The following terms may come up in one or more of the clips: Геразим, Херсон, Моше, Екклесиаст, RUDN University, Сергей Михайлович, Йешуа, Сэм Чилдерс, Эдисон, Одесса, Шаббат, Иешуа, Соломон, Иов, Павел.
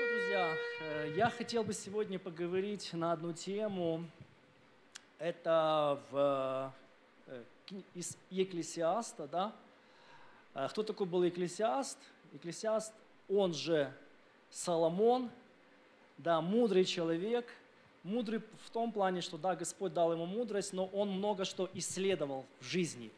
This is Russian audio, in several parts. Хорошо, друзья, я хотел бы сегодня поговорить на одну тему. Это из Екклесиаста, да? Кто такой был Екклесиаст? Екклесиаст, он же Соломон, да, мудрый человек. Мудрый в том плане, что да, Господь дал ему мудрость, но он много что исследовал в жизни.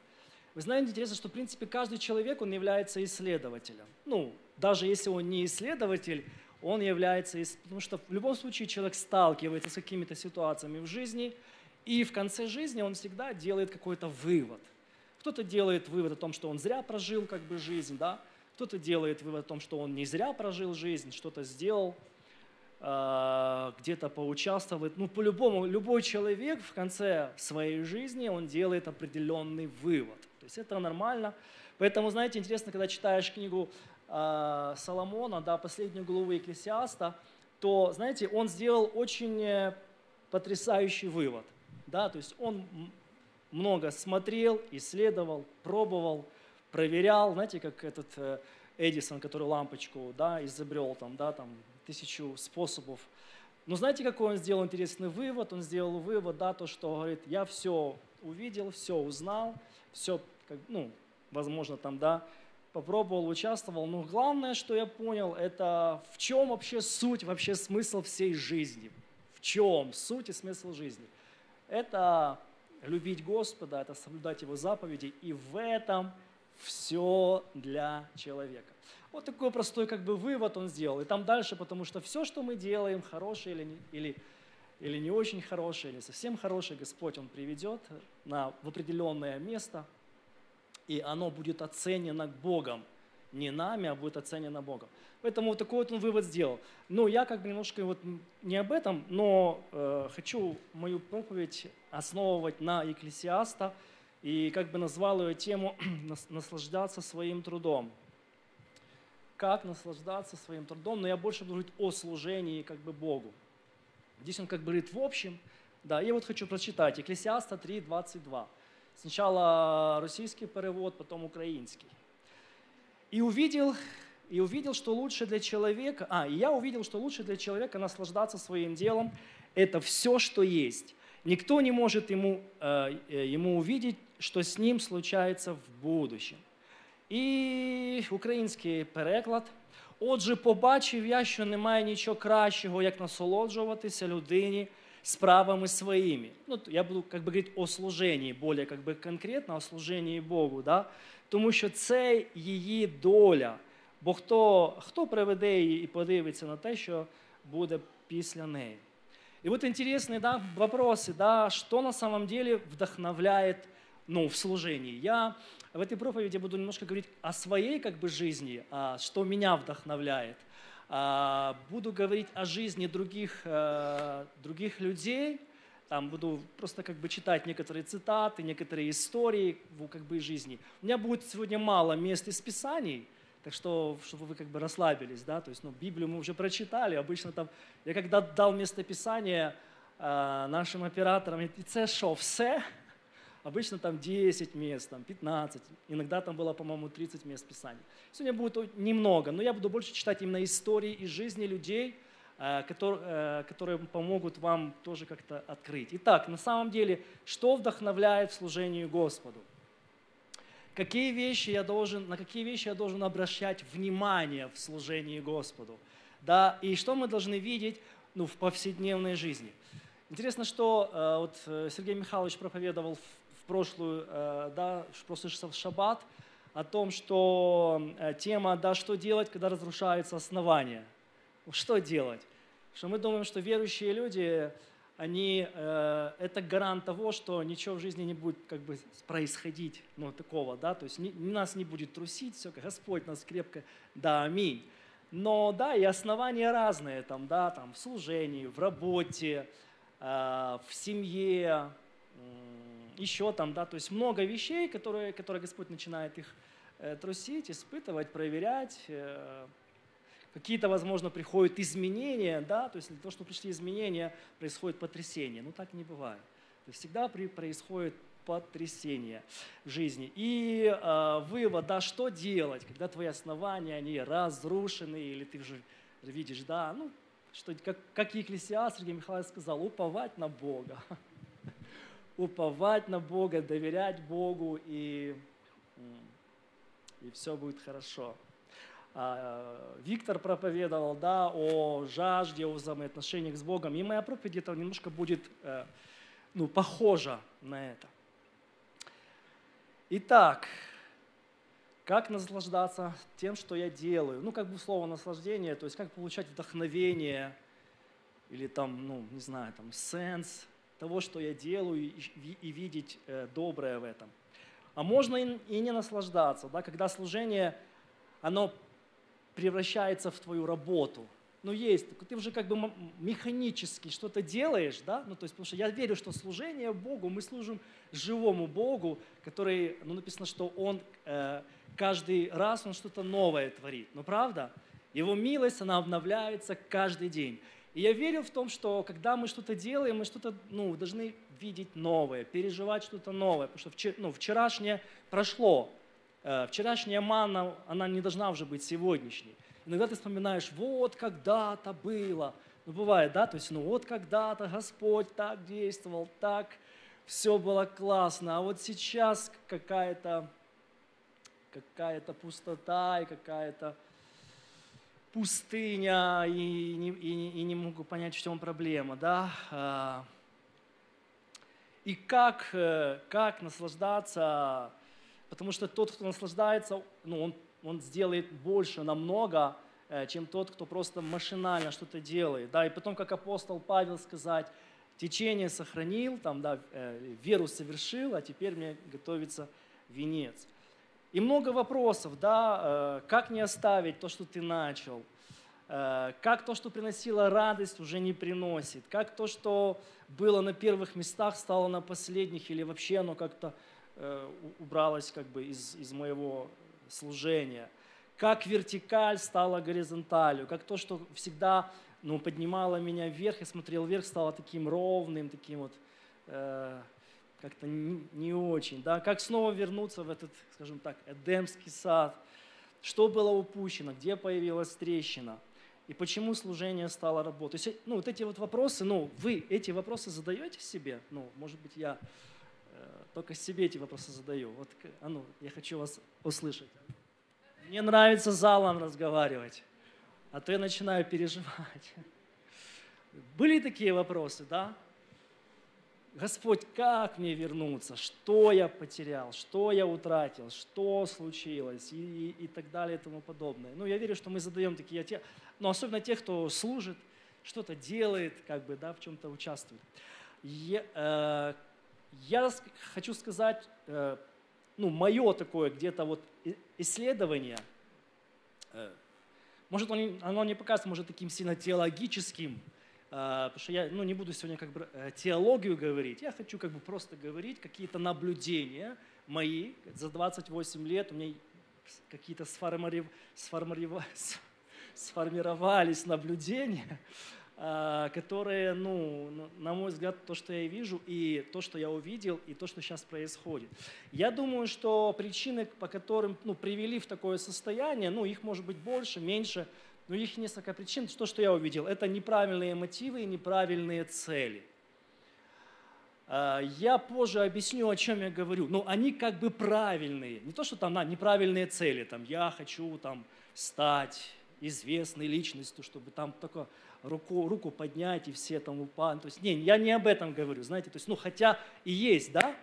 Вы знаете, интересно, что в принципе каждый человек, он является исследователем. Ну, даже если он не исследователь, он является, потому что в любом случае человек сталкивается с какими-то ситуациями в жизни, и в конце жизни он всегда делает какой-то вывод. Кто-то делает вывод о том, что он зря прожил как бы жизнь, да? Кто-то делает вывод о том, что он не зря прожил жизнь, что-то сделал, где-то поучаствовал. Ну, по-любому, любой человек в конце своей жизни, он делает определенный вывод. То есть это нормально. Поэтому, знаете, интересно, когда читаешь книгу Соломона, да, последнюю главу Екклесиаста, то, знаете, он сделал очень потрясающий вывод. Да? То есть он много смотрел, исследовал, пробовал, проверял. Знаете, как этот Эдисон, который лампочку, да, изобрел, там, 1000 способов. Но знаете, какой он сделал интересный вывод? Он сделал вывод, да, то, что говорит, я все увидел, все узнал, все, ну, возможно, там, да, попробовал, участвовал. Но главное, что я понял, это в чем вообще суть, вообще смысл всей жизни. В чем суть и смысл жизни? Это любить Господа, это соблюдать Его заповеди, и в этом все для человека. Вот такой простой как бы вывод он сделал. И там дальше, потому что все, что мы делаем, хорошее или не очень хорошее, или совсем хорошее, Господь он приведет в определенное место, и оно будет оценено Богом. Не нами, а будет оценено Богом. Поэтому вот такой вот он вывод сделал. Но я как бы немножко вот не об этом, но хочу мою проповедь основывать на Екклесиаста и как бы назвал ее тему «Наслаждаться своим трудом». Как наслаждаться своим трудом, но я больше буду говорить о служении как бы Богу. Здесь он как бы говорит в общем. Да, я вот хочу прочитать Екклесиаста 3:22. Сначала российский перевод, потом украинский. «И увидел, что лучше для человека, я увидел, что лучше для человека наслаждаться своим делом, это все, что есть. Никто не может ему увидеть, что с ним случается в будущем». І український переклад. «Отже, побачив я, що немає нічого кращого, як насолоджуватися людині справами своїми». Ну, я буду, як би, говорити о служенні, більш, як би, конкретно о служенні Богу, да? Тому що це її доля. Бо хто приведе її і подивиться на те, що буде після неї. І от цікаві, да, питання, да, що на самом деле вдохновляє, ну, в служении. Я в этой проповеди буду немножко говорить о своей как бы жизни, что меня вдохновляет. Буду говорить о жизни других людей. Там буду просто как бы читать некоторые цитаты, некоторые истории как бы жизни. У меня будет сегодня мало мест из Писаний, так что, чтобы вы как бы расслабились, да, то есть, ну, Библию мы уже прочитали, обычно там, я когда дал место Писания нашим операторам, и це шо, все? Обычно там 10 мест, там 15, иногда там было, по-моему, 30 мест Писания. Сегодня будет немного, но я буду больше читать именно истории из жизни людей, которые помогут вам тоже как-то открыть. Итак, на самом деле, что вдохновляет в служении Господу? На какие вещи я должен обращать внимание в служении Господу? Да, и что мы должны видеть, ну, в повседневной жизни? Интересно, что вот Сергей Михайлович проповедовал в прошлый шаббат о том, что тема, да, что делать, когда разрушаются основания. Что делать? Потому что мы думаем, что верующие люди, они, это гарант того, что ничего в жизни не будет как бы происходить, ну, такого, да, то есть нас не будет трусить, все, Господь нас крепко, да, аминь. Но, да, и основания разные, там, да, там, в служении, в работе, в семье, еще там, да, то есть много вещей, которые Господь начинает их трусить, испытывать, проверять. Какие-то, возможно, приходят изменения, да, то есть для того, чтобы пришли изменения, происходит потрясение. Ну, так не бывает. То есть всегда происходит потрясение в жизни. И вывод, да, что делать, когда твои основания, они разрушены, или ты уже видишь, да, ну, что, как Екклесиаст, Сергей Михайлович сказал, уповать на Бога. Уповать на Бога, доверять Богу, и все будет хорошо. Виктор проповедовал, да, о жажде, о взаимоотношениях с Богом, и моя проповедь это немножко будет, ну, похожа на это. Итак, как наслаждаться тем, что я делаю? Ну, как бы слово наслаждение, то есть как получать вдохновение или там, ну, не знаю, там, сенс того, что я делаю, и видеть доброе в этом. А можно и не наслаждаться, да, когда служение, оно превращается в твою работу. Ну, есть, ты уже как бы механически что-то делаешь, да, ну, то есть, потому что я верю, что служение Богу, мы служим живому Богу, который, ну, написано, что Он каждый раз, Он что-то новое творит, ну, правда? Его милость, она обновляется каждый день. И я верю в том, что когда мы что-то делаем, мы что-то, ну, должны видеть новое, переживать что-то новое, потому что вчерашнее прошло, вчерашняя манна, она не должна уже быть сегодняшней. Иногда ты вспоминаешь, вот когда-то было. Ну, бывает, да? То есть, ну, вот когда-то Господь так действовал, так все было классно. А вот сейчас какая-то пустота и какая-то пустыня, и не могу понять, в чем проблема, да? И как наслаждаться, потому что тот, кто наслаждается, ну, он сделает больше намного, чем тот, кто просто машинально что-то делает. Да? И потом, как апостол Павел сказать, течение сохранил, там, да, веру совершил, а теперь мне готовится венец. И много вопросов, да, как не оставить то, что ты начал, как то, что приносило радость, уже не приносит, как то, что было на первых местах, стало на последних, или вообще оно как-то убралось как бы из моего служения, как вертикаль стала горизонталью, как то, что всегда, ну, поднимало меня вверх, я смотрел вверх, стало таким ровным, таким вот как-то не очень, да, как снова вернуться в этот, скажем так, Эдемский сад, что было упущено, где появилась трещина и почему служение стало работой. То есть, ну, вот эти вот вопросы, ну, вы эти вопросы задаете себе, ну, может быть, я только себе эти вопросы задаю. Вот, а ну, я хочу вас услышать. Мне нравится залом разговаривать, а то я начинаю переживать. Были такие вопросы, да? Господь, как мне вернуться? Что я потерял? Что я утратил? Что случилось? И так далее, и тому подобное. Ну, я верю, что мы задаем такие, но особенно те, кто служит, что-то делает, как бы, да, в чем-то участвует. Я хочу сказать, ну, мое такое где-то вот исследование, может, оно не покажется, может, таким сильно теологическим, потому что я, ну, не буду сегодня как бы теологию говорить, я хочу как бы просто говорить какие-то наблюдения мои за 28 лет, у меня какие-то сформировались наблюдения, которые, ну, на мой взгляд, то, что я вижу, и то, что я увидел, и то, что сейчас происходит. Я думаю, что причины, по которым, ну, привели в такое состояние, ну, их может быть больше, меньше, но их несколько причин. То, что я увидел, это неправильные мотивы и неправильные цели. Я позже объясню, о чем я говорю. Но они как бы правильные. Не то, что там неправильные цели, там, я хочу там стать известной личностью, чтобы там такое... Руку поднять, и все там упали. То есть, не, я не об этом говорю, знаете. То есть, ну, хотя и есть, да,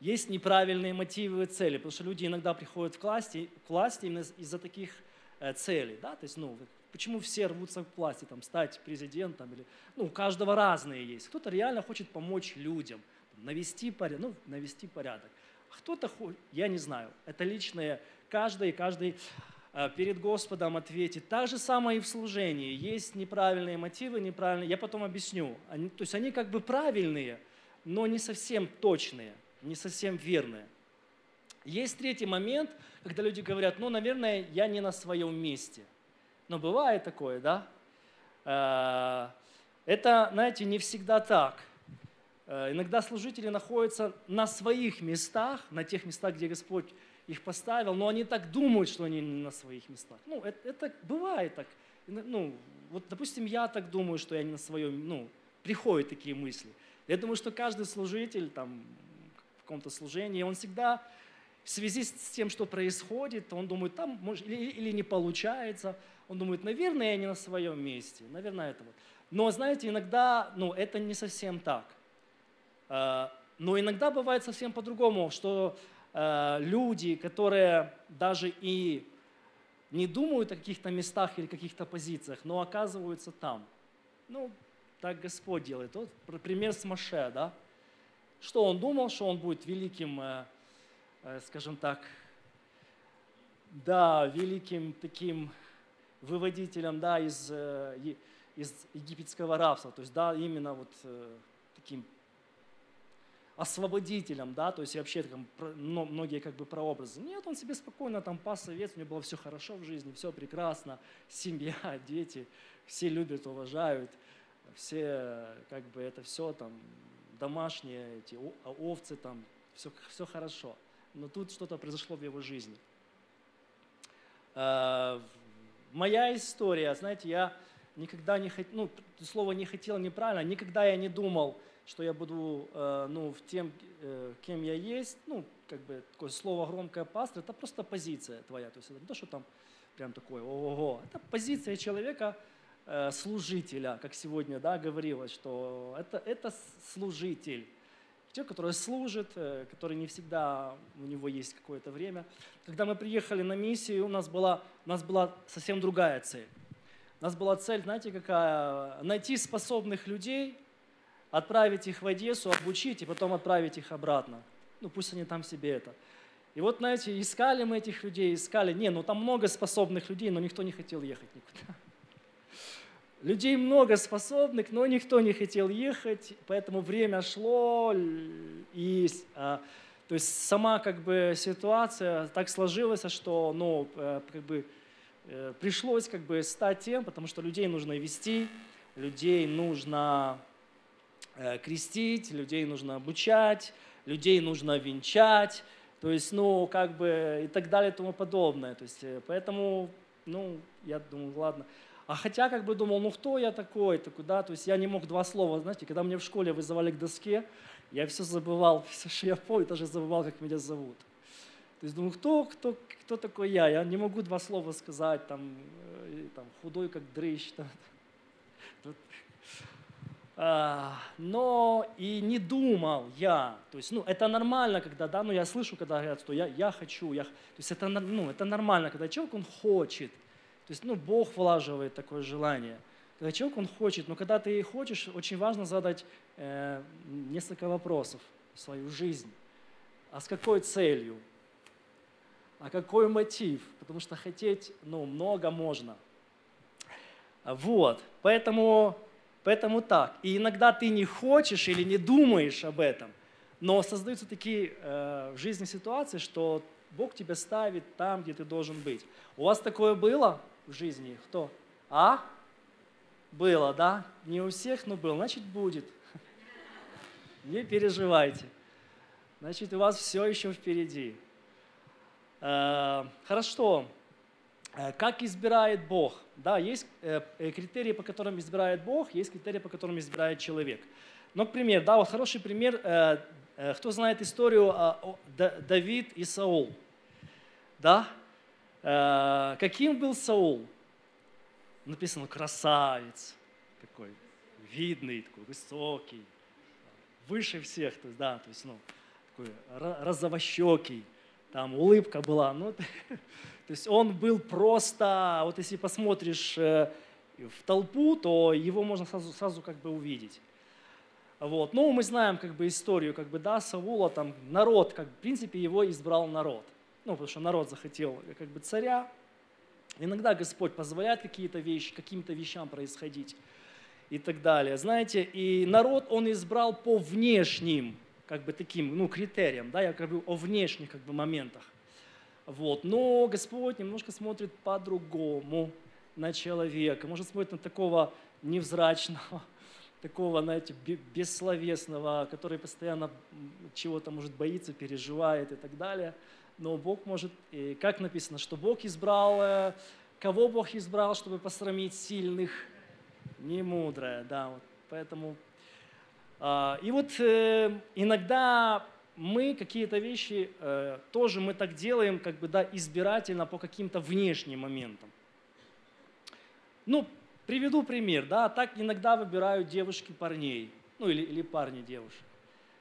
есть неправильные мотивы и цели, потому что люди иногда приходят к власти именно из-за таких целей, да. То есть, ну, почему все рвутся к власти, там, стать президентом, или, ну, у каждого разные есть. Кто-то реально хочет помочь людям, навести порядок. А кто-то, я не знаю, это личное, каждый перед Господом ответить. Так же самое и в служении. Есть неправильные мотивы, неправильные. Я потом объясню. То есть они как бы правильные, но не совсем точные, не совсем верные. Есть третий момент, когда люди говорят, ну, наверное, я не на своем месте. Но бывает такое, да? Это, знаете, не всегда так. Иногда служители находятся на своих местах, на тех местах, где Господь их поставил, но они так думают, что они не на своих местах. Ну, это бывает так. Ну, вот, допустим, я так думаю, что я не на своем, приходят такие мысли. Я думаю, что каждый служитель там, в каком-то служении, он всегда в связи с тем, что происходит, он думает, там может, или не получается, он думает, наверное, я не на своем месте, наверное, это вот. Но, знаете, иногда, это не совсем так. Но иногда бывает совсем по-другому, что люди, которые даже и не думают о каких-то местах или каких-то позициях, но оказываются там. Так Господь делает. Вот пример с Моше, да? Что он думал, что он будет великим, скажем так, великим таким выводителем, из египетского рабства, то есть, именно вот таким освободителем, то есть вообще там, многие как бы прообразы. Нет, он себе спокойно там пас овец, у него было все хорошо в жизни, все прекрасно, семья, дети, все любят, уважают, все как бы это все там, домашние эти овцы там, все хорошо. Но тут что-то произошло в его жизни. Моя история, знаете, я никогда не хотел, слово «не хотел» неправильно, никогда я не думал, что я буду тем, кем я есть, как бы такое слово громкое пастырь, это просто позиция твоя, то есть это не то, что там прям такое ого-го, это позиция человека, служителя, как сегодня говорилось, что это служитель, человек, который служит, который не всегда, у него есть какое-то время. Когда мы приехали на миссию, у нас была совсем другая цель. У нас была цель, знаете, какая? Найти способных людей, отправить их в Одессу, обучить и потом отправить их обратно. Пусть они там себе это. И вот, знаете, искали мы этих людей, искали. Там много способных людей, но никто не хотел ехать никуда. Людей много способных, но никто не хотел ехать, поэтому время шло. И, то есть сама как бы ситуация так сложилась, что, как бы, пришлось как бы стать тем, потому что людей нужно вести, людей нужно крестить, людей нужно обучать, людей нужно венчать, то есть, как бы и так далее и тому подобное. То есть, поэтому, я думаю, ладно. А хотя, как бы думал, кто я такой-то, куда? То есть я не мог два слова, знаете, когда меня в школе вызывали к доске, я все забывал, все, что я помню, даже забывал, как меня зовут. То есть думаю, кто такой я? Я не могу два слова сказать, там худой как дрыщ. Но и не думал я. То есть, это нормально, когда, я слышу, когда говорят, что я хочу. То есть это нормально, когда человек, он хочет. То есть, Бог влаживает такое желание. Когда человек, он хочет. Но когда ты хочешь, очень важно задать несколько вопросов в свою жизнь. А с какой целью? А какой мотив? Потому что хотеть, много можно. Вот, поэтому так. И иногда ты не хочешь или не думаешь об этом, но создаются такие в жизни ситуации, что Бог тебя ставит там, где ты должен быть. У вас такое было в жизни? Кто? Было, да? Не у всех, но было. Значит, будет. Не переживайте. Значит, у вас все еще впереди. Хорошо. Как избирает Бог? Да, есть критерии, по которым избирает Бог, есть критерии, по которым избирает человек. Но, пример, вот хороший пример. Кто знает историю Давид и Саул? Да? Каким был Саул? Написано, красавец, такой видный, такой высокий, выше всех, то есть, такой розовощекий. Там улыбка была, то есть он был просто, вот если посмотришь в толпу, то его можно сразу как бы увидеть. Вот, мы знаем как бы историю, как бы, Саула, там народ, как в принципе его избрал народ, потому что народ захотел как бы царя. Иногда Господь позволяет какие-то вещи, каким-то вещам происходить и так далее, знаете, и народ он избрал по внешним как бы таким, критериям, я говорю о внешних как бы моментах. Вот. Но Господь немножко смотрит по-другому на человека, может смотрит на такого невзрачного, такого, знаете, бессловесного, который постоянно чего-то может боится, переживает и так далее. Но Бог может, и как написано, что Бог избрал, кого Бог избрал, чтобы посрамить сильных, не мудрая, да. Вот, поэтому. И вот иногда мы какие-то вещи тоже мы так делаем, как бы, да, избирательно по каким-то внешним моментам. Ну, приведу пример, да, так иногда выбирают девушки парней, ну или парни девушек.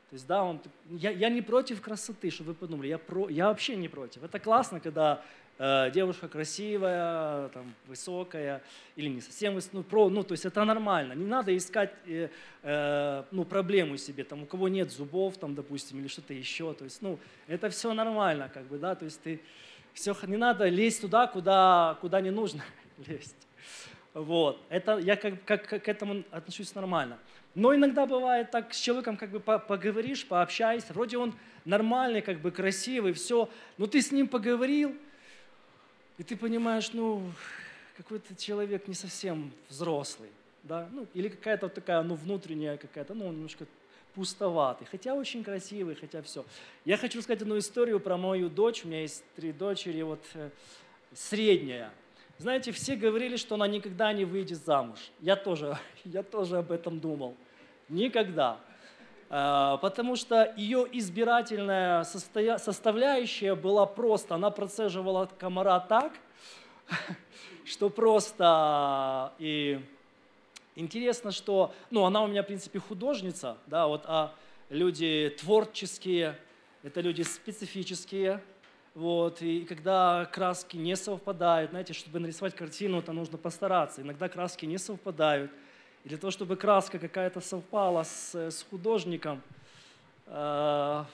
То есть, да, я не против красоты, чтобы вы подумали, я вообще не против. Это классно, когда девушка красивая, там, высокая или не совсем высокая, то есть это нормально. Не надо искать проблему себе, там, у кого нет зубов, там, допустим, или что-то еще. То есть, ну, это все нормально, как бы, да, то есть ты, все, не надо лезть туда, куда не нужно лезть. Вот, это я как к этому отношусь нормально. Но иногда бывает так, с человеком как бы поговоришь, пообщайся, вроде он нормальный, как бы красивый, все, но ты с ним поговорил, и ты понимаешь, ну, какой-то человек не совсем взрослый, да, ну, или какая-то вот такая, ну, внутренняя какая-то, ну, немножко пустоватый, хотя очень красивый, хотя все. Я хочу рассказать одну историю про мою дочь, у меня есть 3 дочери, вот средняя. Знаете, все говорили, что она никогда не выйдет замуж. Я тоже об этом думал. Никогда. Потому что ее избирательная составляющая была просто, она процеживала комара так, что просто. И интересно, что, ну, она у меня, в принципе, художница, да, вот, а люди творческие, это люди специфические. Вот, и когда краски не совпадают, знаете, чтобы нарисовать картину, то нужно постараться. Иногда краски не совпадают. И для того, чтобы краска какая-то совпала с художником, это…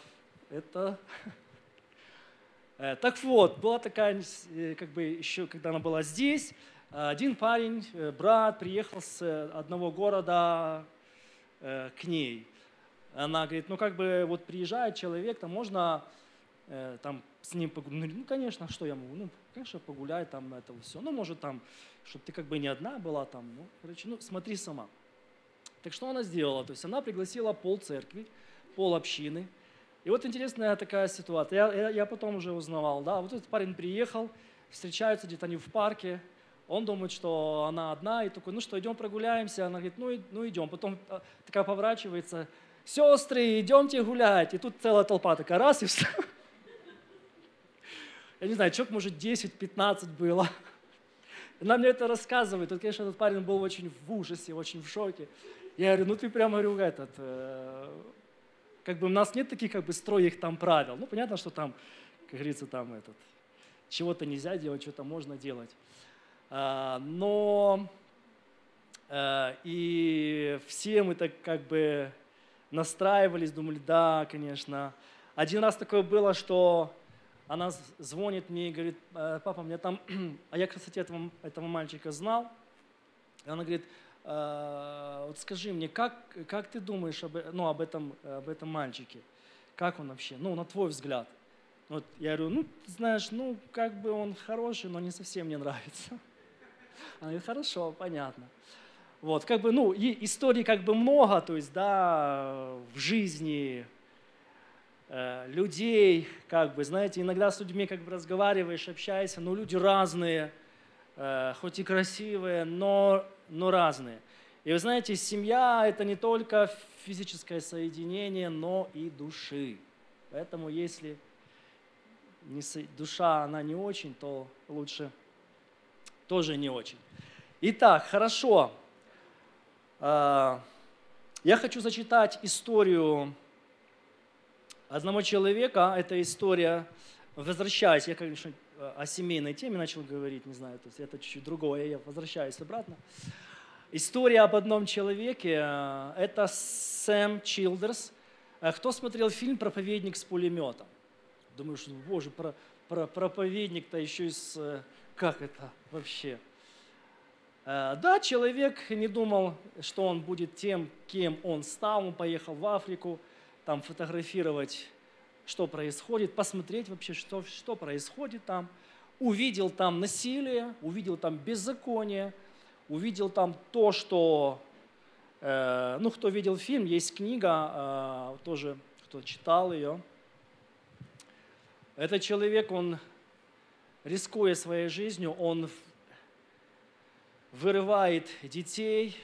Так вот, была такая, как бы еще, когда она была здесь, один парень, брат, приехал с одного города к ней. Она говорит, ну как бы вот приезжает человек, там можно… там с ним погулять, ну, конечно, что я могу, ну, конечно, погуляй там на это все, ну, может, там, чтобы ты как бы не одна была там, ну, короче, ну, смотри сама. Так что она сделала? То есть она пригласила полцеркви, полобщины, и вот интересная такая ситуация, я потом уже узнавал, да, вот этот парень приехал, встречаются где-то они в парке, он думает, что она одна, и такой, ну что, идем прогуляемся, она говорит, ну идем, потом такая поворачивается, сестры, идемте гулять, и тут целая толпа такая, раз и все. Я не знаю, человек, может, 10-15 было. Она мне это рассказывает. Тут, конечно, этот парень был очень в ужасе, очень в шоке. Я говорю, ну ты прямо, говорю, как бы у нас нет таких, как бы, строгих там правил. Ну, понятно, что там, как говорится, там чего-то нельзя делать, что-то можно делать. Но и все мы так как бы настраивались, думали, да, конечно. Один раз такое было, что… Она звонит мне и говорит, папа, мне там… А я, кстати, этого мальчика знал. И она говорит, вот скажи мне, как ты думаешь об этом мальчике? Как он вообще? Ну, на твой взгляд. Вот я говорю, ну, ты знаешь, ну, как бы он хороший, но не совсем мне нравится. Она говорит, хорошо, понятно. Вот, как бы, ну, историй как бы много, то есть, да, в жизни… людей, как бы, знаете, иногда с людьми как бы разговариваешь, общаешься, но люди разные, хоть и красивые, но разные. И вы знаете, семья – это не только физическое соединение, но и души. Поэтому если душа, она не очень, то лучше тоже не очень. Итак, хорошо. Я хочу зачитать историю одного человека, эта история, возвращаясь, я, конечно, о семейной теме начал говорить, не знаю, то есть это чуть-чуть другое, я возвращаюсь обратно. История об одном человеке, это Сэм Чилдерс. Кто смотрел фильм «Проповедник с пулеметом»? Думаешь, боже, проповедник-то еще и с… Как это вообще? Да, человек не думал, что он будет тем, кем он стал, он поехал в Африку, там фотографировать, что происходит, посмотреть вообще, что происходит там. Увидел там насилие, увидел там беззаконие, увидел там то, что… ну, кто видел фильм, есть книга, тоже кто читал ее. Этот человек, он, рискуя своей жизнью, он вырывает детей,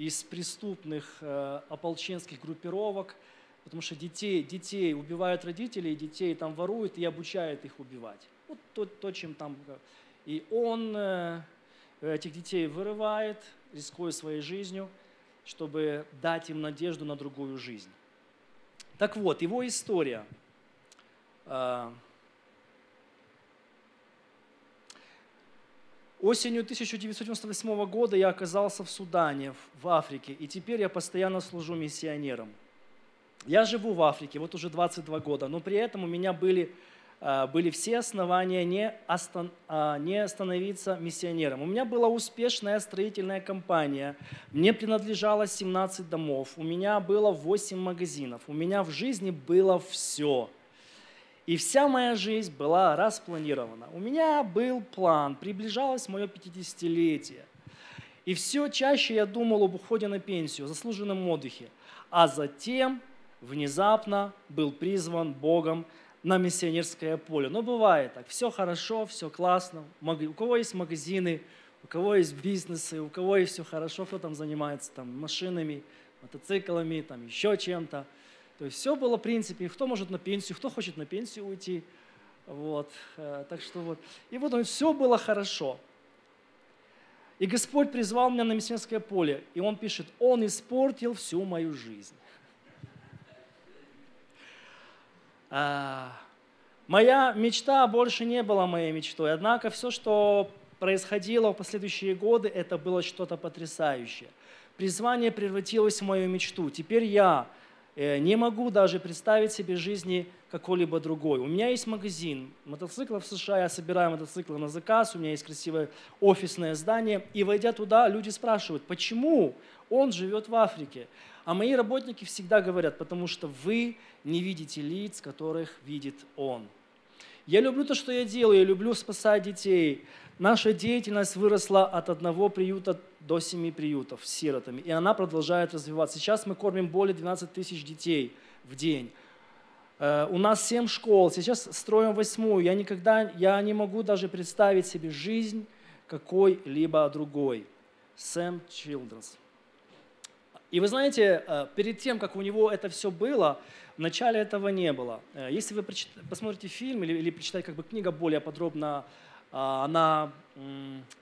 из преступных ополченских группировок, потому что детей убивают родители, детей там воруют и обучают их убивать. Вот то, чем там... И он этих детей вырывает, рискуя своей жизнью, чтобы дать им надежду на другую жизнь. Так вот, его история. Осенью 1998 года я оказался в Судане, в Африке, и теперь я постоянно служу миссионером. Я живу в Африке, вот уже 22 года, но при этом у меня были все основания не становиться миссионером. У меня была успешная строительная компания, мне принадлежало 17 домов, у меня было 8 магазинов, у меня в жизни было все. И вся моя жизнь была распланирована. У меня был план, приближалось мое 50-летие. И все чаще я думал об уходе на пенсию, заслуженном отдыхе. А затем внезапно был призван Богом на миссионерское поле. Но бывает так, все хорошо, все классно. У кого есть магазины, у кого есть бизнесы, у кого есть все хорошо, кто там занимается там, машинами, мотоциклами, там, еще чем-то. То есть все было в принципе, кто может на пенсию, кто хочет на пенсию уйти. Вот. Так что вот. И вот все было хорошо. И Господь призвал меня на миссионерское поле. И Он пишет, Он испортил всю мою жизнь. Моя мечта больше не была моей мечтой, однако все, что происходило в последующие годы, это было что-то потрясающее. Призвание превратилось в мою мечту. Теперь я не могу даже представить себе жизни какой-либо другой. У меня есть магазин мотоциклов в США, я собираю мотоциклы на заказ, у меня есть красивое офисное здание. И войдя туда, люди спрашивают, почему он живет в Африке? А мои работники всегда говорят, потому что вы не видите лиц, которых видит он. Я люблю то, что я делаю, я люблю спасать детей. Наша деятельность выросла от 1 приюта до 7 приютов с сиротами, и она продолжает развиваться. Сейчас мы кормим более 12 тысяч детей в день. У нас 7 школ, сейчас строим 8-ю. Я не могу даже представить себе жизнь какой-либо другой. Сэм Чилдерс. И вы знаете, перед тем, как у него это все было, в начале этого не было. Если вы посмотрите фильм или прочитаете, как бы книга более подробно, она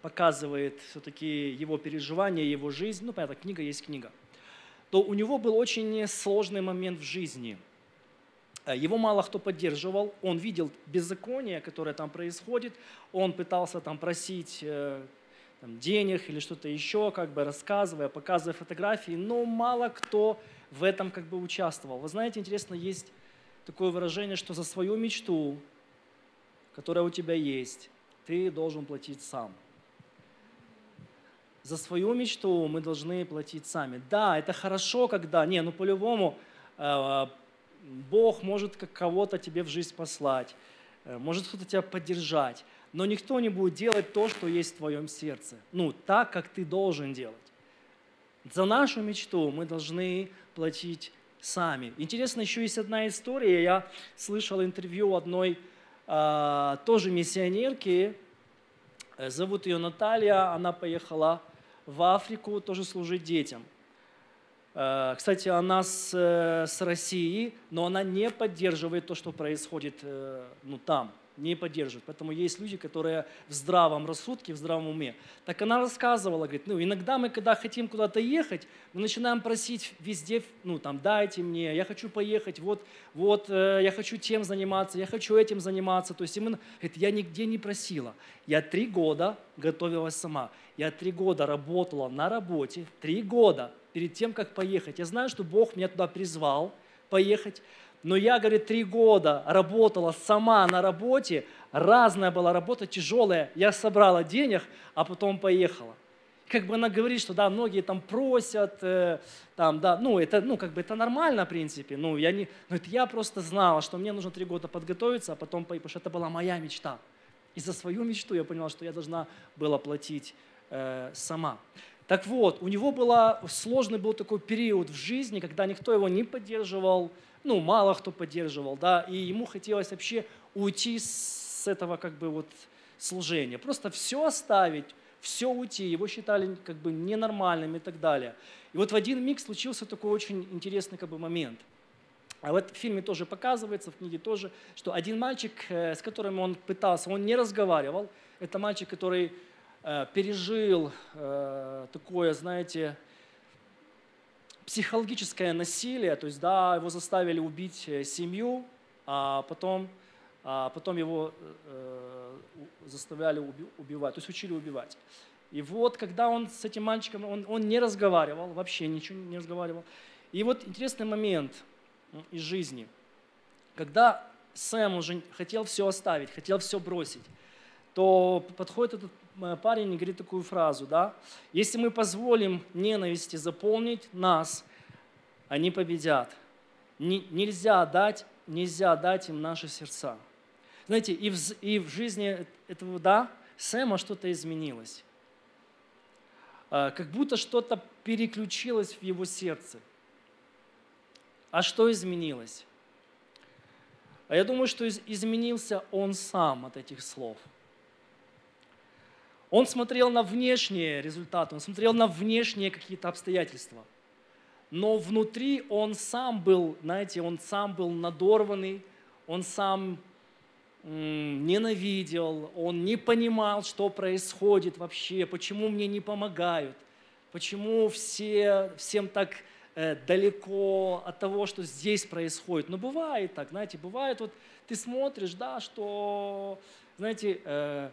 показывает все-таки его переживания, его жизнь. Ну, понятно, книга есть книга. То у него был очень сложный момент в жизни. Его мало кто поддерживал. Он видел беззаконие, которое там происходит. Он пытался там просить... денег или что-то еще, как бы рассказывая, показывая фотографии, но мало кто в этом как бы участвовал. Вы знаете, интересно, есть такое выражение, что за свою мечту, которая у тебя есть, ты должен платить сам. За свою мечту мы должны платить сами. Да, это хорошо, когда… по-любому Бог может кого-то тебе в жизнь послать, может кто-то тебя поддержать. Но никто не будет делать то, что есть в твоем сердце. Так, как ты должен делать. За нашу мечту мы должны платить сами. Интересно, еще есть одна история. Я слышал интервью одной тоже миссионерки. Зовут ее Наталья. Она поехала в Африку тоже служить детям. Кстати, она с России, но она не поддерживает то, что происходит там. Не поддерживают. Поэтому есть люди, которые в здравом рассудке, в здравом уме. Так она рассказывала, говорит, иногда мы, когда хотим куда-то ехать, мы начинаем просить везде, дайте мне, я хочу поехать, я хочу тем заниматься, я хочу этим заниматься. То есть именно, говорит, я нигде не просила. Я 3 года готовилась сама. Я 3 года работала на работе, 3 года перед тем, как поехать. Я знаю, что Бог меня туда призвал поехать. Но я, говорит, 3 года работала сама на работе, разная была работа, тяжелая, я собрала денег, а потом поехала. Как бы она говорит, что да, многие там просят, это нормально, в принципе, я просто знала, что мне нужно 3 года подготовиться, а потом поехать, потому что это была моя мечта. И за свою мечту я поняла, что я должна была платить сама. Так вот, у него сложный был такой период в жизни, когда никто его не поддерживал, мало кто поддерживал, и ему хотелось вообще уйти с этого служения, просто все оставить, все уйти, его считали как бы ненормальным и так далее. И вот в один миг случился такой очень интересный как бы момент. А вот в фильме тоже показывается, в книге тоже, что один мальчик, с которым он пытался, он не разговаривал. Это мальчик, который пережил такое, знаете, психологическое насилие. То есть, да, его заставили убить семью, а потом его заставляли убивать, то есть учили убивать. И вот, когда он с этим мальчиком, он не разговаривал, вообще ничего не разговаривал. И вот интересный момент из жизни. Когда Сэм уже хотел все оставить, хотел все бросить, то подходит этот парень и говорит такую фразу, да? «Если мы позволим ненависти заполнить нас, они победят. Нельзя дать им наши сердца». Знаете, и в жизни этого, да, Сэма что-то изменилось. Как будто что-то переключилось в его сердце. А что изменилось? А я думаю, что изменился он сам от этих слов. Он смотрел на внешние результаты, он смотрел на внешние какие-то обстоятельства. Но внутри он сам был, знаете, он сам был надорванный, он сам ненавидел, он не понимал, что происходит вообще, почему мне не помогают, почему всем так далеко от того, что здесь происходит. Но бывает так, знаете, бывает, вот ты смотришь, да, что, знаете,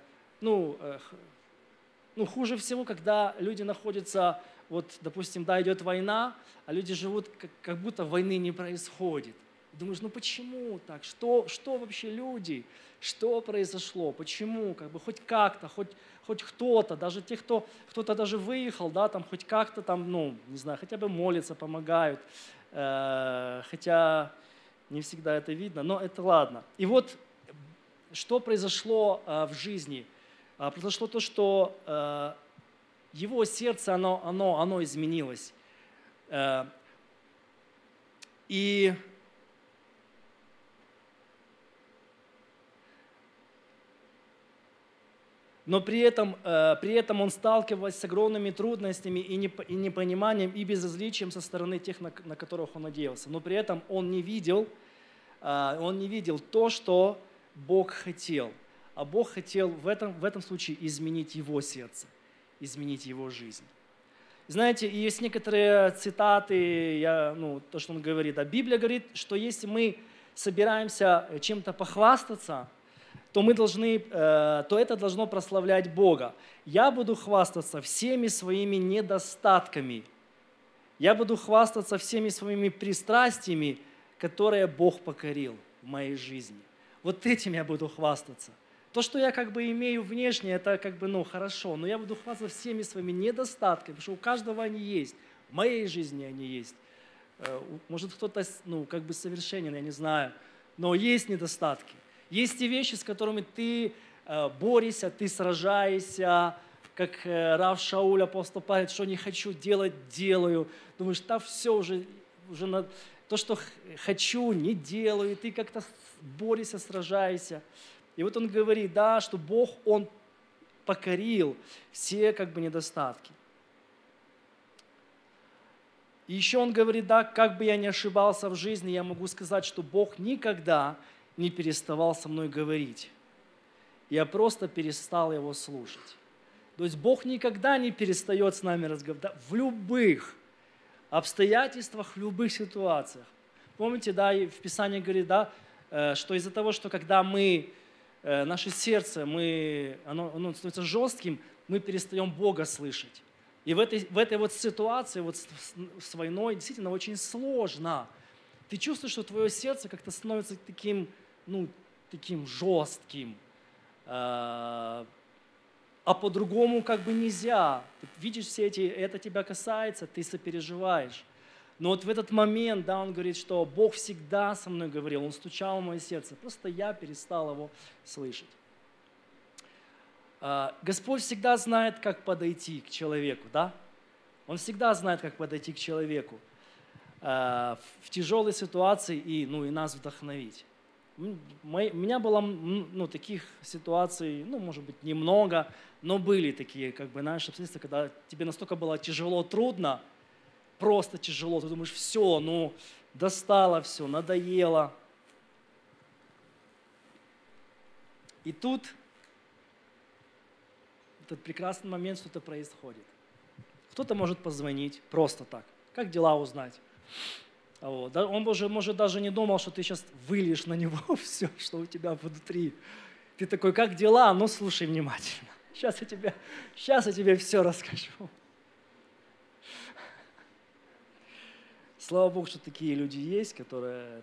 хуже всего, когда люди находятся, вот, допустим, да, идет война, а люди живут, как будто войны не происходит. Думаешь, ну почему так? Что вообще люди? Что произошло? Почему? Как бы хоть как-то, хоть кто-то, даже те, кто-то даже выехал, да, там хоть как-то там, ну, не знаю, хотя бы молятся, помогают, хотя не всегда это видно, но это ладно. И вот что произошло в жизни? Произошло то, что его сердце, оно изменилось. И но при этом он сталкивался с огромными трудностями и непониманием, и безразличием со стороны тех, на которых он надеялся. Но при этом он не видел то, что Бог хотел. А Бог хотел в этом случае изменить его сердце, изменить его жизнь. Знаете, есть некоторые цитаты, то, что он говорит. А Библия говорит, что если мы собираемся чем-то похвастаться, то это должно прославлять Бога. Я буду хвастаться всеми своими недостатками. Я буду хвастаться всеми своими пристрастиями, которые Бог покорил в моей жизни. Вот этим я буду хвастаться. То, что я как бы имею внешне, это как бы, хорошо, но я буду хвастаться всеми своими недостатками, потому что у каждого они есть, в моей жизни они есть. Может, кто-то, как бы совершенен, я не знаю, но есть недостатки. Есть те вещи, с которыми ты борешься, ты сражаешься, как Рав Шауль апостол Павел, что не хочу делать, делаю. Думаешь, да все уже то, что хочу, не делаю, и ты как-то борешься, сражаешься. И вот он говорит, да, что Бог, Он покорил все как бы недостатки. И еще он говорит, да, как бы я ни ошибался в жизни, я могу сказать, что Бог никогда не переставал со мной говорить. Я просто перестал его слушать. То есть Бог никогда не перестает с нами разговаривать. В любых обстоятельствах, в любых ситуациях. Помните, да, и в Писании говорит, да, что из-за того, что когда наше сердце, оно становится жестким, мы перестаем Бога слышать. И в этой вот ситуации, вот с войной, действительно очень сложно. Ты чувствуешь, что твое сердце как-то становится таким, таким жестким, а по-другому как бы нельзя. Ты видишь это тебя касается, ты сопереживаешь. Но вот в этот момент, да, он говорит, что Бог всегда со мной говорил, Он стучал в мое сердце, просто я перестал его слышать. Господь всегда знает, как подойти к человеку, да? Он всегда знает, как подойти к человеку в тяжелой ситуации и нас вдохновить. У меня было таких ситуаций, может быть, немного, но были такие, наши обстоятельства, когда тебе настолько было тяжело, трудно, просто тяжело, ты думаешь, все, достало все, надоело. И тут этот прекрасный момент, что-то происходит. Кто-то может позвонить просто так, как дела узнать. Вот. Он уже, может, даже не думал, что ты сейчас выльешь на него все, что у тебя внутри. Ты такой, как дела? Слушай внимательно. Сейчас я тебе все расскажу. Слава Богу, что такие люди есть, которые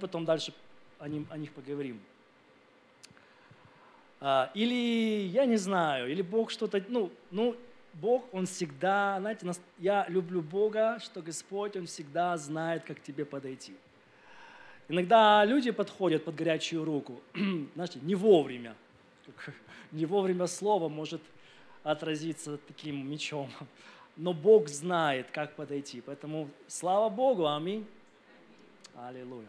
потом дальше о них поговорим. Или, я не знаю, или Бог что-то, Бог, Он всегда, я люблю Бога, что Господь, Он всегда знает, как к тебе подойти. Иногда люди подходят под горячую руку, не вовремя. Не вовремя слово может отразиться таким мечом. Но Бог знает, как подойти. Поэтому слава Богу, аминь. Аллилуйя.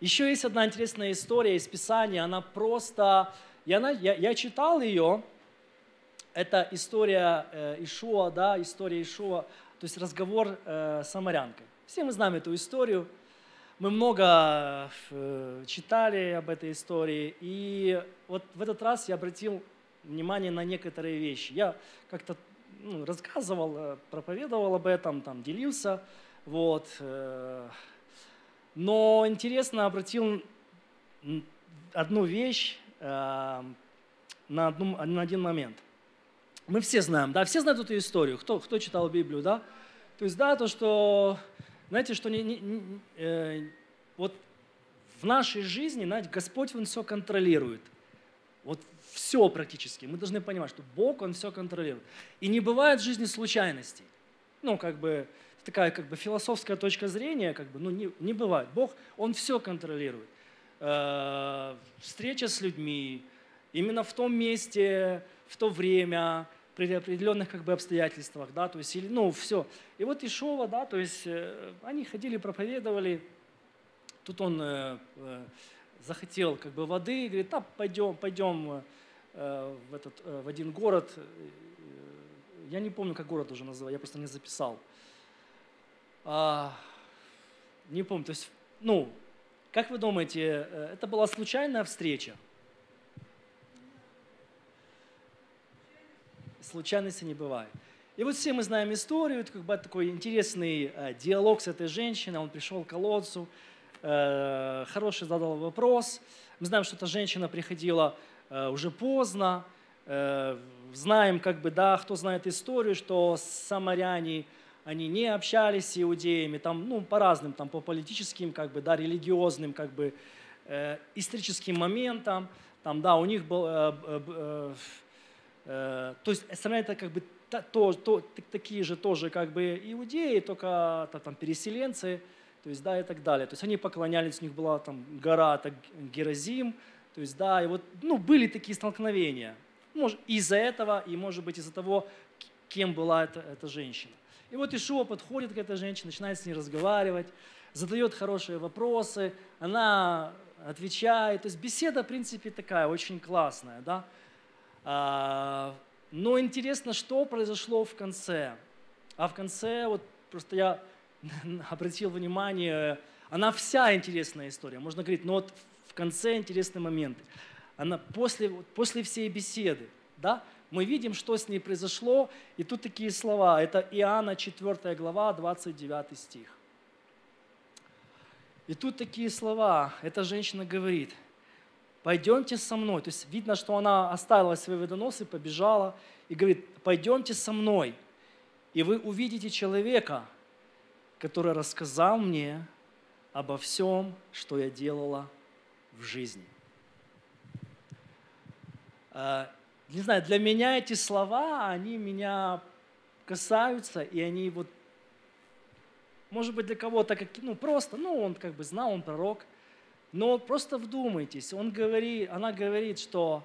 Еще есть одна интересная история из Писания. Она просто... Я читал ее... Это история Иешуа, история Иешуа, то есть разговор с самарянкой. Все мы знаем эту историю, мы много читали об этой истории, и вот в этот раз я обратил внимание на некоторые вещи. Я как-то рассказывал, проповедовал об этом, делился, но интересно обратил одну вещь на один момент. Мы все знаем, все знают эту историю, кто читал Библию, То есть, в нашей жизни, Господь, Он все контролирует. Все практически. Мы должны понимать, что Бог, Он все контролирует. И не бывает в жизни случайностей. Такая, философская точка зрения, не бывает. Бог, Он все контролирует. Встреча с людьми, именно в том месте, в то время, при определенных обстоятельствах, то есть, все. И Иешуа, они ходили, проповедовали, тут он захотел воды, и говорит, пойдем в один город, я не помню, как город уже называл, я просто не записал, не помню, то есть, как вы думаете, это была случайная встреча? Случайности не бывает. И все мы знаем историю, это такой интересный диалог с этой женщиной, он пришел к колодцу, хороший задал вопрос. Мы знаем, что эта женщина приходила уже поздно, знаем, кто знает историю, что самаряне, они не общались с иудеями, по разным, по политическим, религиозным, историческим моментам, у них был... То есть самаряне это такие же тоже иудеи, только переселенцы, то есть и так далее. То есть они поклонялись, у них была гора Геразим, то есть и были такие столкновения. Может, из-за этого и может быть из-за того, кем была эта женщина. И Иешуа подходит к этой женщине, начинает с ней разговаривать, задает хорошие вопросы, она отвечает. То есть беседа в принципе такая очень классная, Но интересно, что произошло в конце. А в конце, просто я обратил внимание, она вся интересная история. Можно говорить, в конце интересный момент. Она после всей беседы, мы видим, что с ней произошло. И тут такие слова. Это Иоанна 4 глава, 29 стих. И тут такие слова. Эта женщина говорит... «Пойдемте со мной». То есть видно, что она оставила свои водоносы, побежала и говорит, «Пойдемте со мной, и вы увидите человека, который рассказал мне обо всем, что я делала в жизни». Не знаю, для меня эти слова, они меня касаются, и они может быть, для кого-то, он знал, он пророк, но просто вдумайтесь, она говорит, что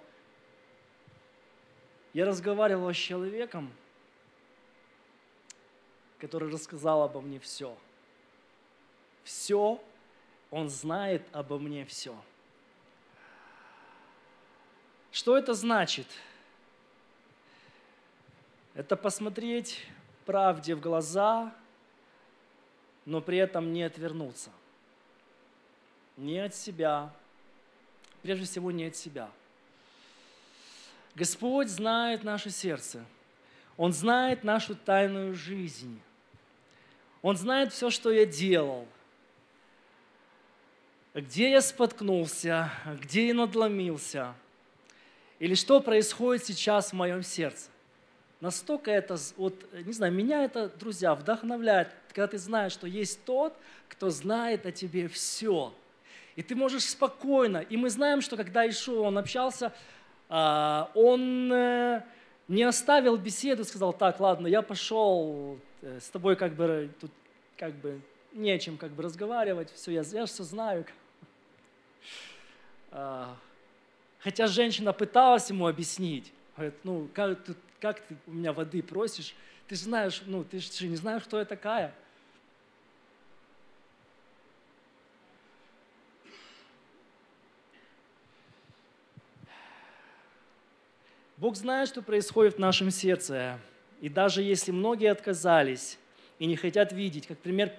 я разговаривала с человеком, который рассказал обо мне все. Все Он знает обо мне все. Что это значит? Это посмотреть правде в глаза, но при этом не отвернуться. Не от себя. Прежде всего, не от себя. Господь знает наше сердце. Он знает нашу тайную жизнь. Он знает все, что я делал. Где я споткнулся, где я надломился. Или что происходит сейчас в моем сердце. Настолько это, вот, не знаю, меня это, друзья, вдохновляет, когда ты знаешь, что есть тот, кто знает о тебе все. И ты можешь спокойно. И мы знаем, что когда Йешуа, он общался, он не оставил беседу, сказал, так, ладно, я пошел, с тобой как бы тут как бы нечем как бы разговаривать, все, я все знаю. Хотя женщина пыталась ему объяснить, говорит, ну, как ты у меня воды просишь? Ты же знаешь, ну, ты же не знаешь, кто я такая. Бог знает, что происходит в нашем сердце. И даже если многие отказались и не хотят видеть, как пример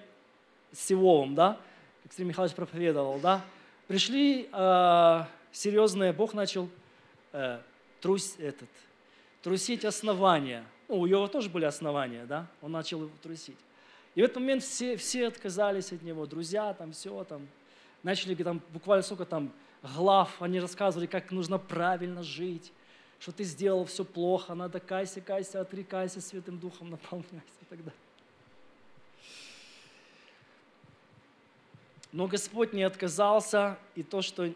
с Иовом, да, как Сергей Михайлович проповедовал, да, пришли серьезные, Бог начал трусить основания. Ну, у Иова тоже были основания, да? Он начал его трусить. И в этот момент все отказались от него, друзья, там все, там, начали там, буквально сколько там глав, они рассказывали, как нужно правильно жить, что ты сделал все плохо, надо кайся, кайся, отрекайся, Святым Духом наполняйся и так далее. Но Господь не отказался, и то, что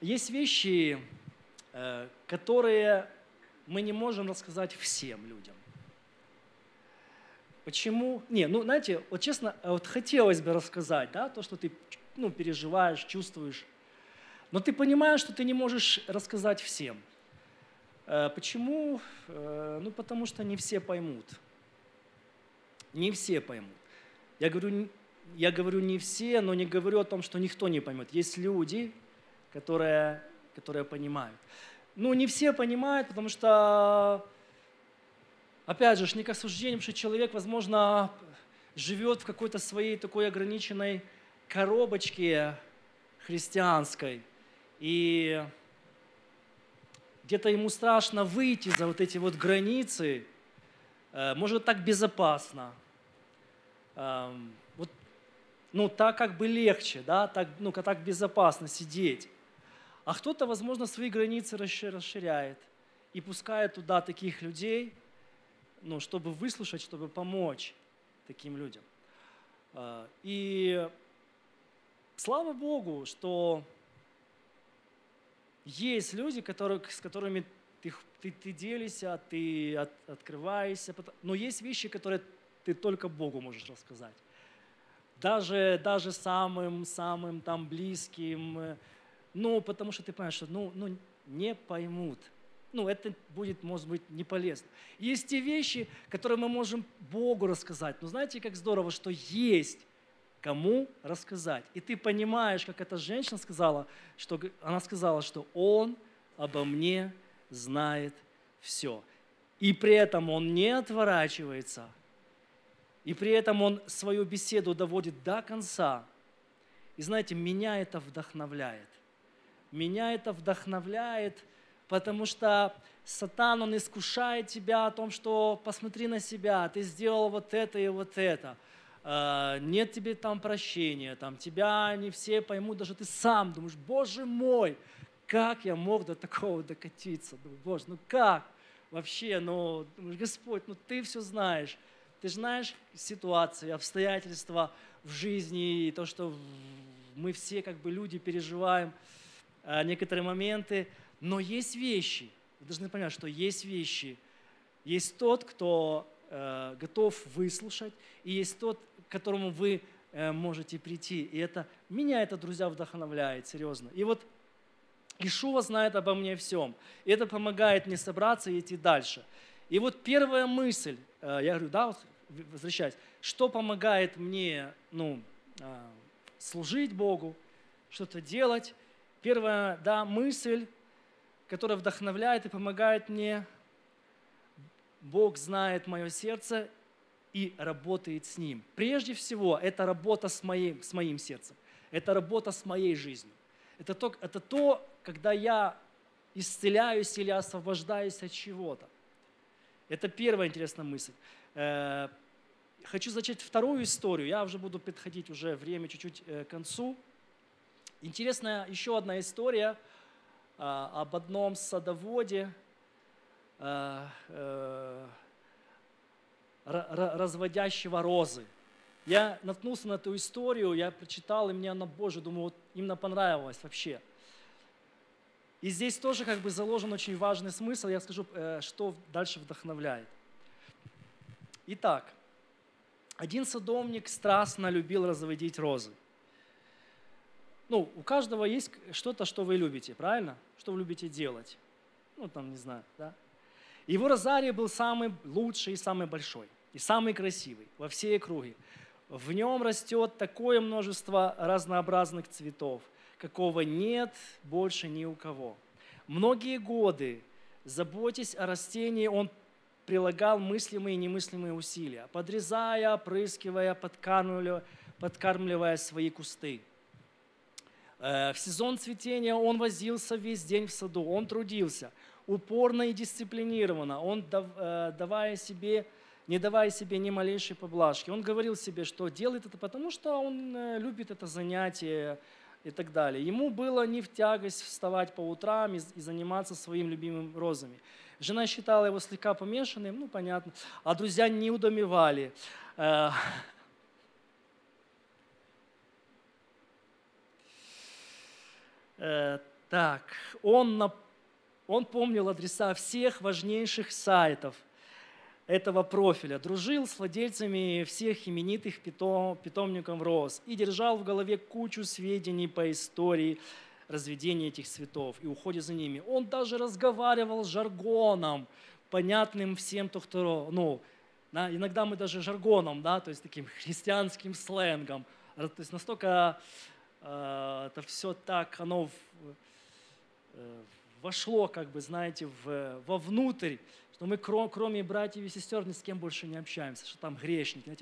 есть вещи, которые мы не можем рассказать всем людям. Почему? Не, ну, знаете, вот честно, вот хотелось бы рассказать, да, то, что ты, ну, переживаешь, чувствуешь, но ты понимаешь, что ты не можешь рассказать всем. Почему? Ну, потому что не все поймут. Не все поймут. Я говорю не все, но не говорю о том, что никто не поймет. Есть люди, которые понимают. Ну, не все понимают, потому что, опять же, не к осуждению, что человек, возможно, живет в какой-то своей такой ограниченной коробочке христианской, и где-то ему страшно выйти за вот эти вот границы, может, так безопасно, вот, ну, так как бы легче, да, так, ну, так безопасно сидеть. А кто-то, возможно, свои границы расширяет и пускает туда таких людей, ну, чтобы выслушать, чтобы помочь таким людям. И слава Богу, что есть люди, с которыми ты делишься, ты открываешься, но есть вещи, которые ты только Богу можешь рассказать. Даже самым там близким. Ну, потому что ты понимаешь, что ну, не поймут. Ну, это будет, может быть, не полезно. Есть те вещи, которые мы можем Богу рассказать. Но знаете, как здорово, что есть кому рассказать. И ты понимаешь, как эта женщина сказала, что она сказала, что Он обо мне знает все. И при этом Он не отворачивается. И при этом Он свою беседу доводит до конца. И знаете, меня это вдохновляет. Меня это вдохновляет, потому что сатан, он искушает тебя о том, что посмотри на себя, ты сделал вот это и вот это. Нет тебе там прощения, там, тебя не все поймут, даже ты сам думаешь, Боже мой, как я мог до такого докатиться? Думаю, Боже, ну как вообще, ну, Господь, ну ты все знаешь. Ты знаешь ситуации, обстоятельства в жизни, и то, что мы все как бы люди переживаем, некоторые моменты, но есть вещи, вы должны понять, что есть вещи, есть тот, кто готов выслушать, и есть тот, к которому вы можете прийти, и это, меня это, друзья, вдохновляет, серьезно, и вот Йешуа знает обо мне всем, и это помогает мне собраться и идти дальше, и вот первая мысль, я говорю, да, вот возвращаясь, что помогает мне служить Богу, что-то делать. Первая мысль, которая вдохновляет и помогает мне. Бог знает мое сердце и работает с ним. Прежде всего, это работа с моим сердцем. Это работа с моей жизнью. Это то, когда я исцеляюсь или освобождаюсь от чего-то. Это первая интересная мысль. Хочу зачать вторую историю. Я уже буду подходить, уже время чуть-чуть к концу. Интересная еще одна история об одном садоводе, разводящего розы. Я наткнулся на эту историю, я прочитал, и мне она, Боже, думаю, вот именно понравилась вообще. И здесь тоже как бы заложен очень важный смысл, я скажу, что дальше вдохновляет. Итак, один садовник страстно любил разводить розы. У каждого есть что-то, что вы любите, правильно? Что вы любите делать? Не знаю, да? Его розарий был самый лучший, самый большой и самый красивый во всей округе. В нем растет такое множество разнообразных цветов, какого нет больше ни у кого. Многие годы, заботясь о растении, он прилагал мыслимые и немыслимые усилия, подрезая, опрыскивая, подкармливая свои кусты. В сезон цветения он возился весь день в саду, он трудился упорно и дисциплинированно, он не давая себе ни малейшей поблажки. Он говорил себе, что делает это потому, что он любит это занятие и так далее. Ему было не в тягость вставать по утрам и заниматься своим любимым розами. Жена считала его слегка помешанным, понятно, а друзья не недоумевали. Он помнил адреса всех важнейших сайтов этого профиля, дружил с владельцами всех именитых питомников роз и держал в голове кучу сведений по истории разведения этих цветов и уходе за ними. Он даже разговаривал жаргоном, понятным всем, кто… иногда мы даже жаргоном, да, то есть таким христианским сленгом, то есть настолько… это все так, оно вошло, вовнутрь, что мы, кроме братьев и сестер, ни с кем больше не общаемся, что там грешники,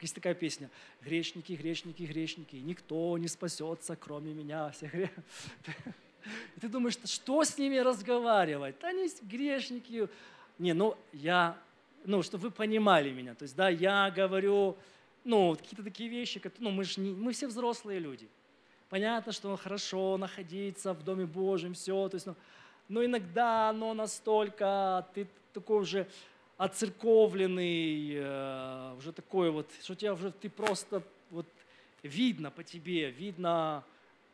есть такая песня, грешники, грешники, грешники, никто не спасется, кроме меня, всех грешников. И ты думаешь, что с ними разговаривать? Да они грешники. Чтобы вы понимали меня, то есть, да, я говорю, какие-то такие вещи, мы все взрослые люди. Понятно, что хорошо находиться в Доме Божьем, все, то есть, но иногда оно настолько, ты такой уже отцерковленный, уже такой вот, что тебя уже, ты просто, вот, видно по тебе, видно,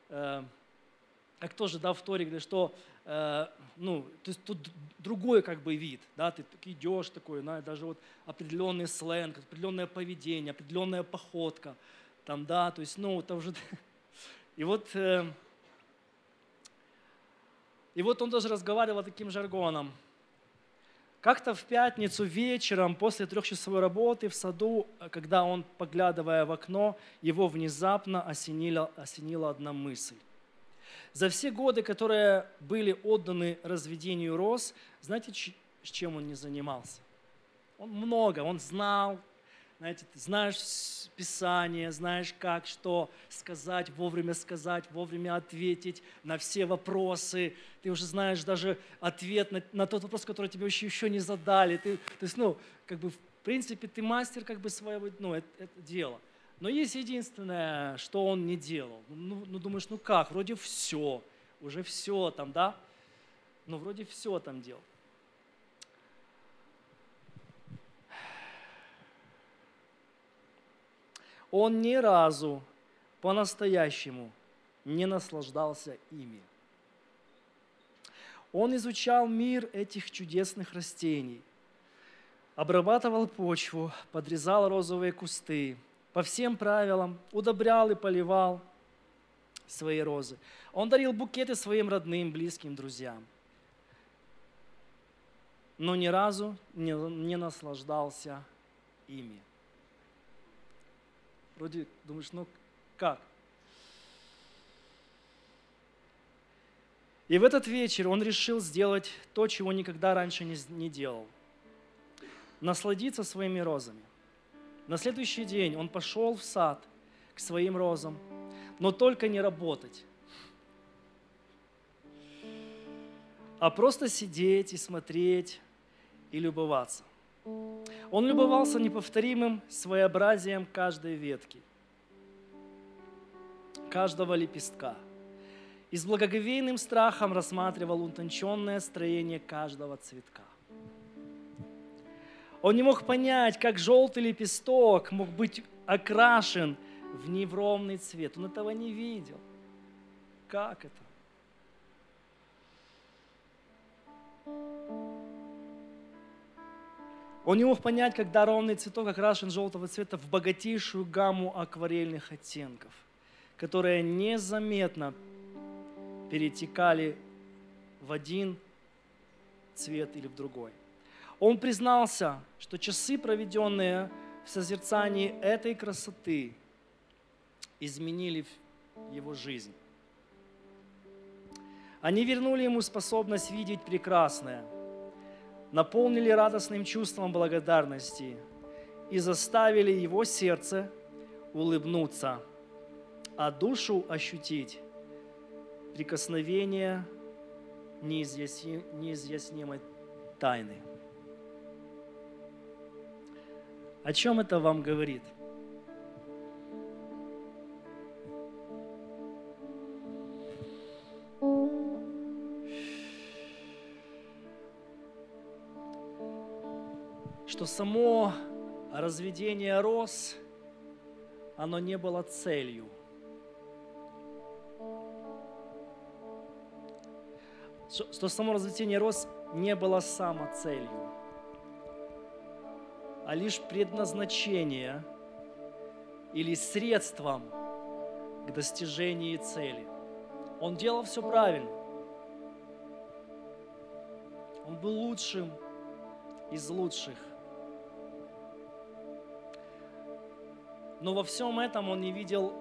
как тоже, да, в Торе, говорят, что, то есть тут другой вид, да, ты идешь такой, даже вот определенный сленг, определенное поведение, определенная походка, там, да, то есть, там уже… И вот он тоже разговаривал таким жаргоном. Как-то в пятницу вечером после 3-часовой работы в саду, когда он, поглядывая в окно, его внезапно осенила одна мысль. За все годы, которые были отданы разведению роз, знаете, чем он не занимался? Он много, он знал. Ты знаешь Писание, знаешь, как, что сказать, вовремя ответить на все вопросы. Ты уже знаешь даже ответ на тот вопрос, который тебе еще не задали. В принципе, ты мастер своего это дело. Но есть единственное, что он не делал. Думаешь, как, вроде все, уже все там, да? Вроде все там делал. Он ни разу по-настоящему не наслаждался ими. Он изучал мир этих чудесных растений, обрабатывал почву, подрезал розовые кусты, по всем правилам удобрял и поливал свои розы. Он дарил букеты своим родным, близким, друзьям, но ни разу не наслаждался ими. Вроде думаешь, ну как? И в этот вечер он решил сделать то, чего никогда раньше не делал. Насладиться своими розами. На следующий день он пошел в сад к своим розам, но только не работать, а просто сидеть и смотреть, и любоваться. Он любовался неповторимым своеобразием каждой ветки, каждого лепестка, и с благоговейным страхом рассматривал утонченное строение каждого цветка. Он не мог понять, как желтый лепесток мог быть окрашен в невровный цвет. Он этого не видел. Как это? Он не мог понять, когда ровный цветок окрашен желтого цвета в богатейшую гамму акварельных оттенков, которые незаметно перетекали в один цвет или в другой. Он признался, что часы, проведенные в созерцании этой красоты, изменили его жизнь. Они вернули ему способность видеть прекрасное, наполнили радостным чувством благодарности и заставили его сердце улыбнуться, а душу ощутить прикосновение неизъяснимой тайны. О чем это вам говорит? Что само разведение роз, оно не было целью. Что само разведение роз не было самоцелью, а лишь предназначение или средством к достижению цели. Он делал все правильно. Он был лучшим из лучших. Но во всем этом он не видел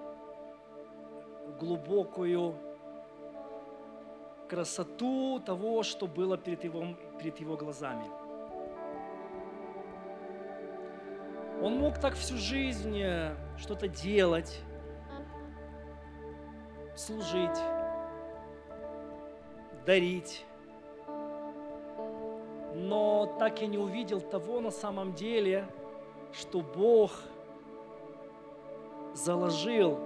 глубокую красоту того, что было перед его глазами. Он мог так всю жизнь что-то делать, служить, дарить, но так и не увидел того на самом деле, что Бог заложил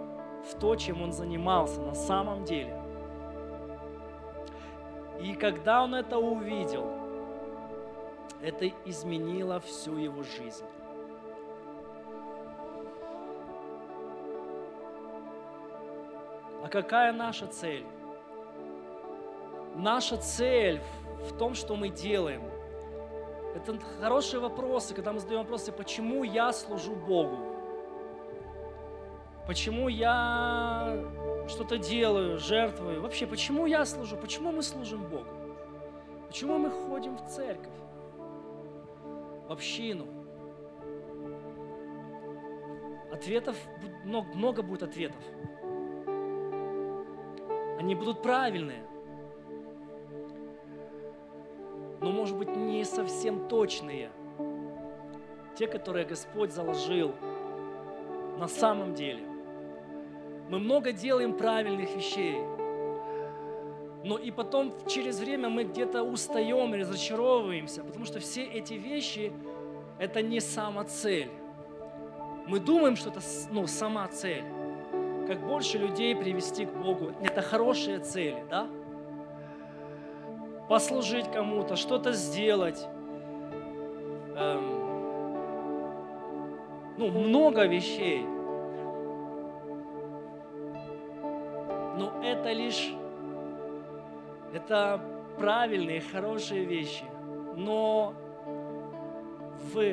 в то, чем он занимался на самом деле. И когда он это увидел, это изменило всю его жизнь. А какая наша цель? Наша цель в том, что мы делаем. Это хорошие вопросы, когда мы задаем вопросы, почему я служу Богу? Почему я что-то делаю, жертвую? Вообще, почему я служу? Почему мы служим Богу? Почему мы ходим в церковь, в общину? Ответов, много будет ответов. Они будут правильные, но, может быть, не совсем точные. Те, которые Господь заложил на самом деле. Мы много делаем правильных вещей, но и потом через время мы где-то устаем и разочаровываемся, потому что все эти вещи – это не сама цель. Мы думаем, что это сама цель. Как больше людей привести к Богу. Это хорошие цели, да? Послужить кому-то, что-то сделать. Много вещей. Но это правильные, хорошие вещи, но в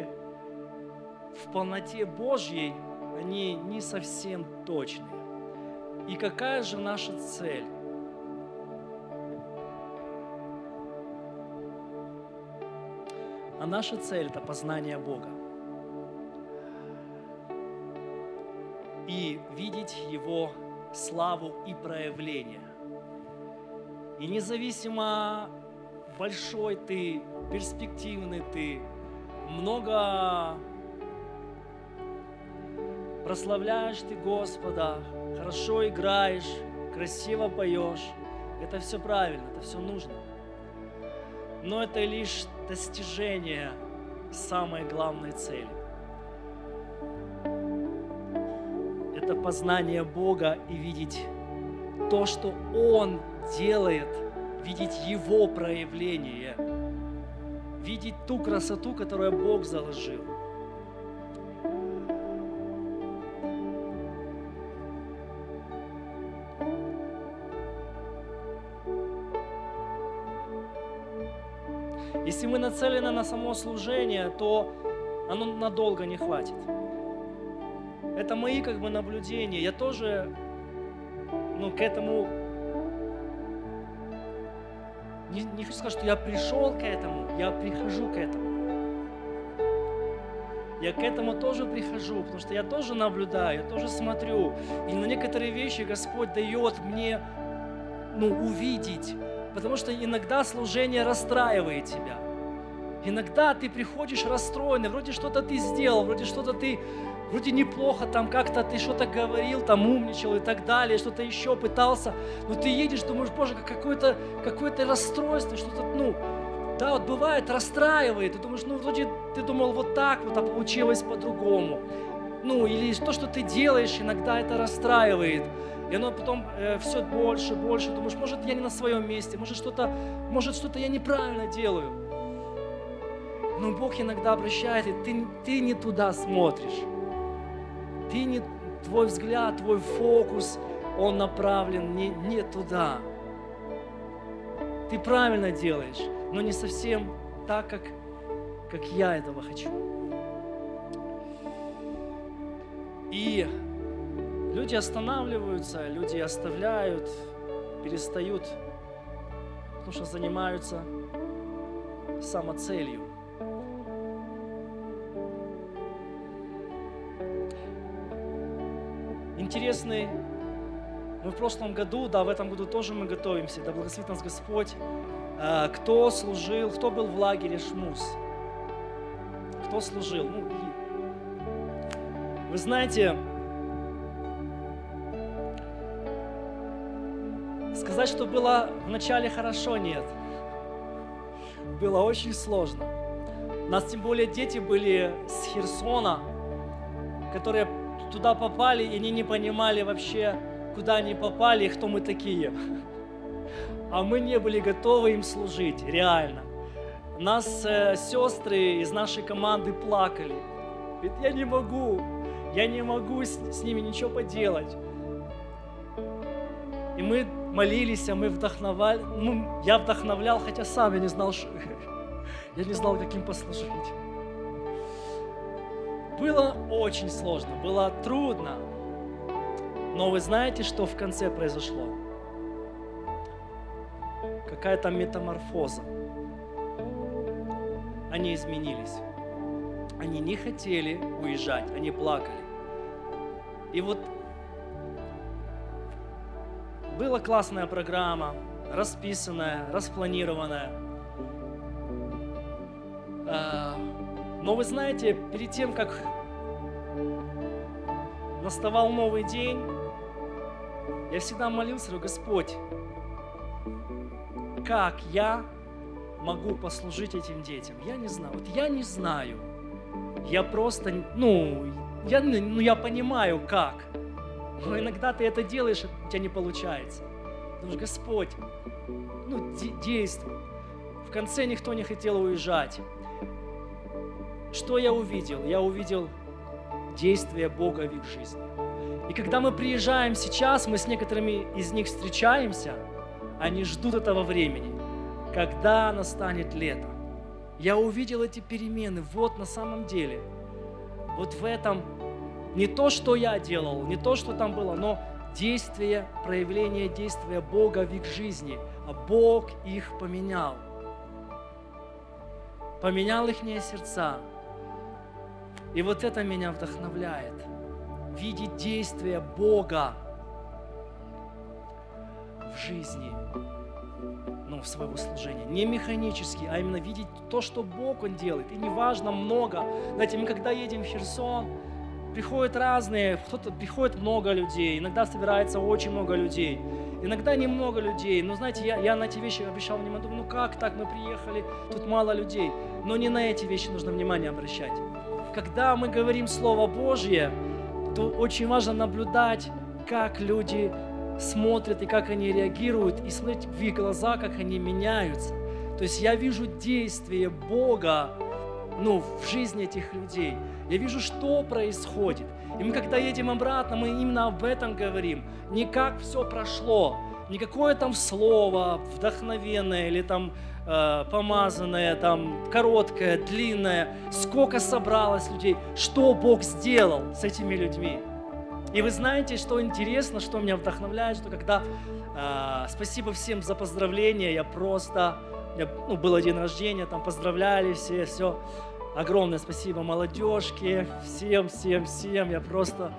полноте Божьей они не совсем точные. И какая же наша цель? А наша цель – это познание Бога. и видеть Его славу и проявление. И независимо, большой ты, перспективный ты, много прославляешь ты Господа, хорошо играешь, красиво поешь. Это все правильно, это все нужно. Но это лишь достижение самой главной цели. Это познание Бога и видеть то, что Он делает, видеть Его проявление, видеть ту красоту, которую Бог заложил. Если мы нацелены на само служение, то оно надолго не хватит. Это мои как бы наблюдения. Я тоже к этому... Не хочу сказать, что я пришел к этому, я прихожу к этому. Я к этому тоже прихожу, потому что я тоже наблюдаю, я тоже смотрю. И на некоторые вещи Господь дает мне увидеть. Потому что иногда служение расстраивает тебя. Иногда ты приходишь расстроенный, вроде что-то ты сделал, вроде неплохо, там как-то ты что-то говорил, там умничал и так далее, что-то еще пытался, но ты едешь, думаешь, боже, какое-то расстройство, что-то, бывает, расстраивает, ты думаешь, вроде ты думал вот так вот, а получилось по-другому. Или то, что ты делаешь, иногда это расстраивает. И оно потом все больше, больше. Думаешь, может, я не на своем месте, может, что-то я неправильно делаю. Но Бог иногда обращает, и ты не туда смотришь. Твой взгляд, твой фокус, он направлен не туда. Ты правильно делаешь, но не совсем так, как я этого хочу. И люди останавливаются, люди оставляют, перестают, потому что занимаются самоцелью. Интересный, мы в прошлом году, в этом году тоже мы готовимся, да благословит нас Господь, кто был в лагере Шмус, кто служил. Вы знаете, сказать, что было вначале хорошо, нет. Было очень сложно. У нас тем более дети были с Херсона, которые туда попали, и они не понимали вообще, куда они попали и кто мы такие. А мы не были готовы им служить, реально. Нас сестры из нашей команды плакали. Ведь я не могу с ними ничего поделать. И мы молились, мы вдохновляли. Я вдохновлял, хотя сам я не знал, как им послужить. Было очень сложно, было трудно. Но вы знаете, что в конце произошло? Какая-то метаморфоза. Они изменились. Они не хотели уезжать, они плакали. И вот была классная программа, расписанная, распланированная. Но вы знаете, перед тем, как наставал новый день, я всегда молился, говорю, Господь, как я могу послужить этим детям? Я не знаю, я не знаю. Я просто, я понимаю, как. Но иногда ты это делаешь, и у тебя не получается. Потому что Господь, действуй. В конце никто не хотел уезжать. Что я увидел? Я увидел действие Бога в их жизни. И когда мы приезжаем сейчас, мы с некоторыми из них встречаемся, они ждут этого времени, когда настанет лето. Я увидел эти перемены, на самом деле, в этом, не то, что я делал, не то, что там было, но действие, проявление действия Бога в их жизни, а Бог их поменял. Поменял их сердца. И это меня вдохновляет. видеть действия Бога в жизни, ну, в своего служения. Не механически, а именно видеть то, что Бог, Он делает. И неважно много. Знаете, мы когда едем в Херсон, приходят разные, кто-то приходит много людей, иногда собирается очень много людей, иногда немного людей. Но знаете, я на эти вещи обращал внимание, думаю, ну как так, мы приехали, тут мало людей. Но не на эти вещи нужно внимание обращать. Когда мы говорим Слово Божье, то очень важно наблюдать, как люди смотрят и как они реагируют, и смотреть в их глаза, как они меняются. То есть я вижу действие Бога, ну, в жизни этих людей. Я вижу, что происходит. И мы, когда едем обратно, мы именно об этом говорим. Не как все прошло, не какое там слово вдохновенное или там помазанное, там короткое, длинное. Сколько собралось людей, что Бог сделал с этими людьми. И вы знаете, что интересно, что меня вдохновляет, что когда... спасибо всем за поздравления, у меня был день рождения, там поздравляли все. Огромное спасибо молодежке, всем. Я просто...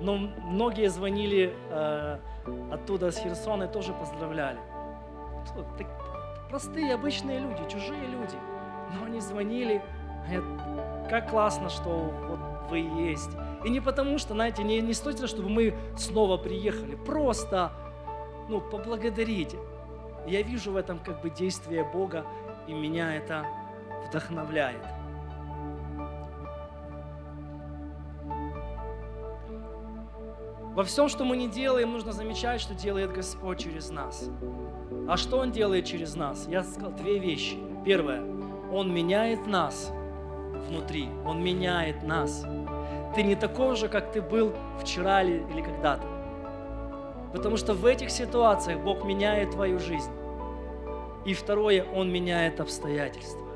ну, многие звонили оттуда, с Херсона, и тоже поздравляли. Простые, обычные люди, чужие люди. Но они звонили, говорят, как классно, что вот вы есть. И не потому, что, знаете, не стоит, чтобы мы снова приехали. Просто, ну, поблагодарите. Я вижу в этом как бы действие Бога, и меня это... вдохновляет. Во всем, что мы не делаем, нужно замечать, что делает Господь через нас. А что Он делает через нас? Я сказал две вещи. Первое. Он меняет нас внутри. Он меняет нас. Ты не такой же, как ты был вчера или когда-то. Потому что в этих ситуациях Бог меняет твою жизнь. И второе. Он меняет обстоятельства.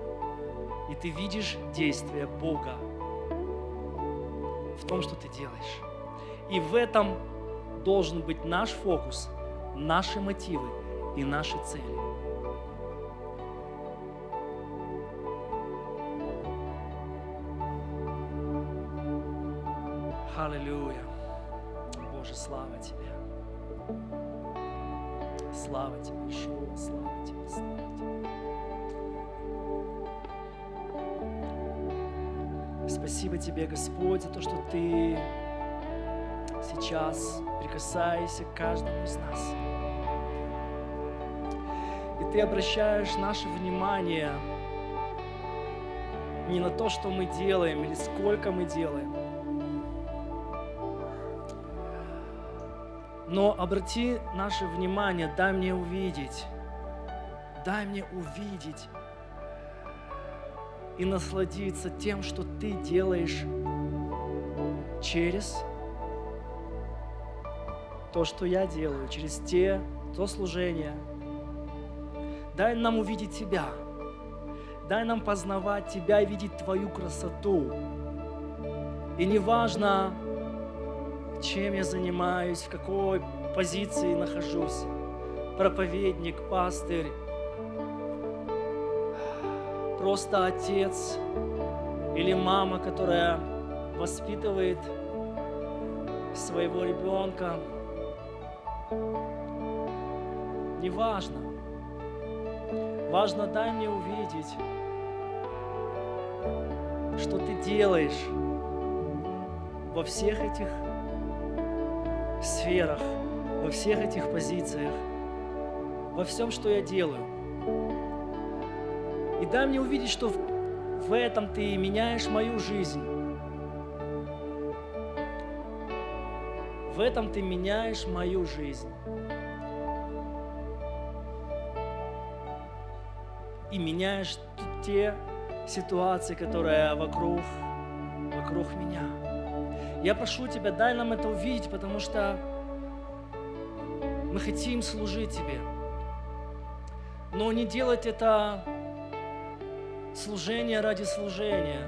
И ты видишь действие Бога в том, что ты делаешь. И в этом должен быть наш фокус, наши мотивы и наши цели. Аллилуйя. Боже, слава Тебе. Слава Тебе, Иешуа, слава Тебе, слава Тебе. Спасибо Тебе, Господь, за то, что Ты сейчас прикасаешься к каждому из нас. И Ты обращаешь наше внимание не на то, что мы делаем или сколько мы делаем, но обрати наше внимание, дай мне увидеть, и насладиться тем, что ты делаешь через то, что я делаю, через то служение. Дай нам увидеть Тебя. Дай нам познавать Тебя и видеть Твою красоту. И неважно, чем я занимаюсь, в какой позиции нахожусь, проповедник, пастырь, просто отец или мама, которая воспитывает своего ребенка. Неважно. Важно, дай мне увидеть, что ты делаешь во всех этих сферах, во всех этих позициях, во всем, что я делаю. И дай мне увидеть, что в этом Ты меняешь мою жизнь. В этом Ты меняешь мою жизнь. И меняешь те ситуации, которые вокруг меня. Я прошу Тебя, дай нам это увидеть, потому что мы хотим служить Тебе. Но не делать это... служение ради служения,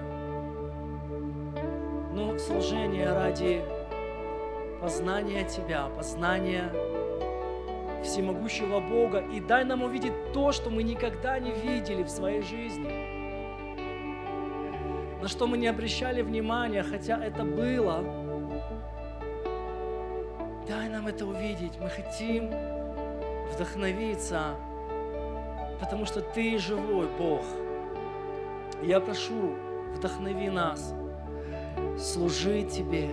но служение ради познания Тебя, познания всемогущего Бога. И дай нам увидеть то, что мы никогда не видели в своей жизни. на что мы не обращали внимания, хотя это было. Дай нам это увидеть. Мы хотим вдохновиться, потому что Ты живой, Бог. Я прошу, вдохнови нас служить Тебе.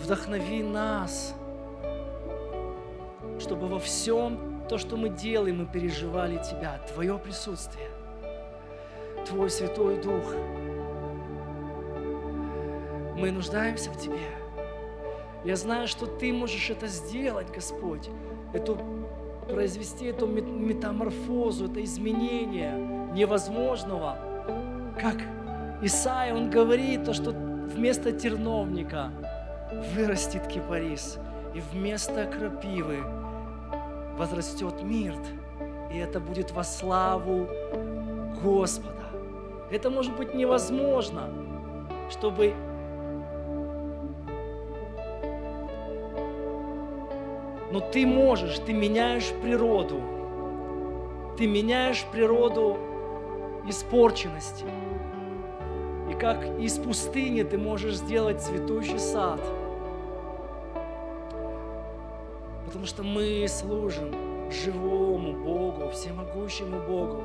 Вдохнови нас, чтобы во всем то, что мы делаем, мы переживали Тебя, Твое присутствие, Твой Святой Дух. Мы нуждаемся в Тебе. Я знаю, что Ты можешь это сделать, Господь, произвести эту метаморфозу, это изменение невозможного. Как Исаия, он говорит, то, что вместо терновника вырастет кипарис, и вместо крапивы возрастет мирт, и это будет во славу Господа. Это может быть невозможно, чтобы но Ты можешь, Ты меняешь природу испорченности. И как из пустыни Ты можешь сделать цветущий сад. Потому что мы служим живому Богу, всемогущему Богу.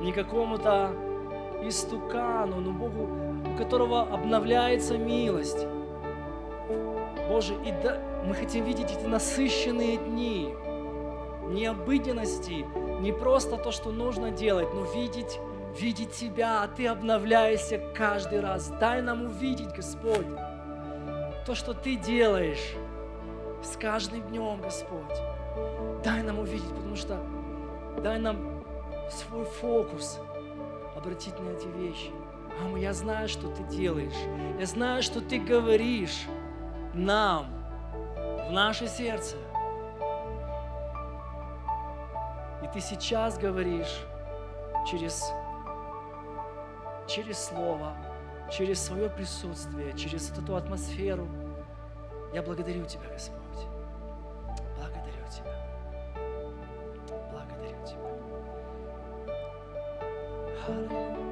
Не какому-то истукану, но Богу, у которого обновляется милость. Боже, и да, мы хотим видеть эти насыщенные дни, не обыденности, не просто то, что нужно делать, но видеть Тебя, а Ты обновляешься каждый раз. Дай нам увидеть, Господь, то, что Ты делаешь с каждым днем, Господь. Дай нам увидеть, потому что дай нам свой фокус обратить на эти вещи. А я знаю, что Ты делаешь, я знаю, что Ты говоришь нам, в наше сердце. И Ты сейчас говоришь через Слово, через Свое присутствие, через эту атмосферу. Я благодарю Тебя, Господь. Благодарю Тебя. Благодарю Тебя. Аллилуйя.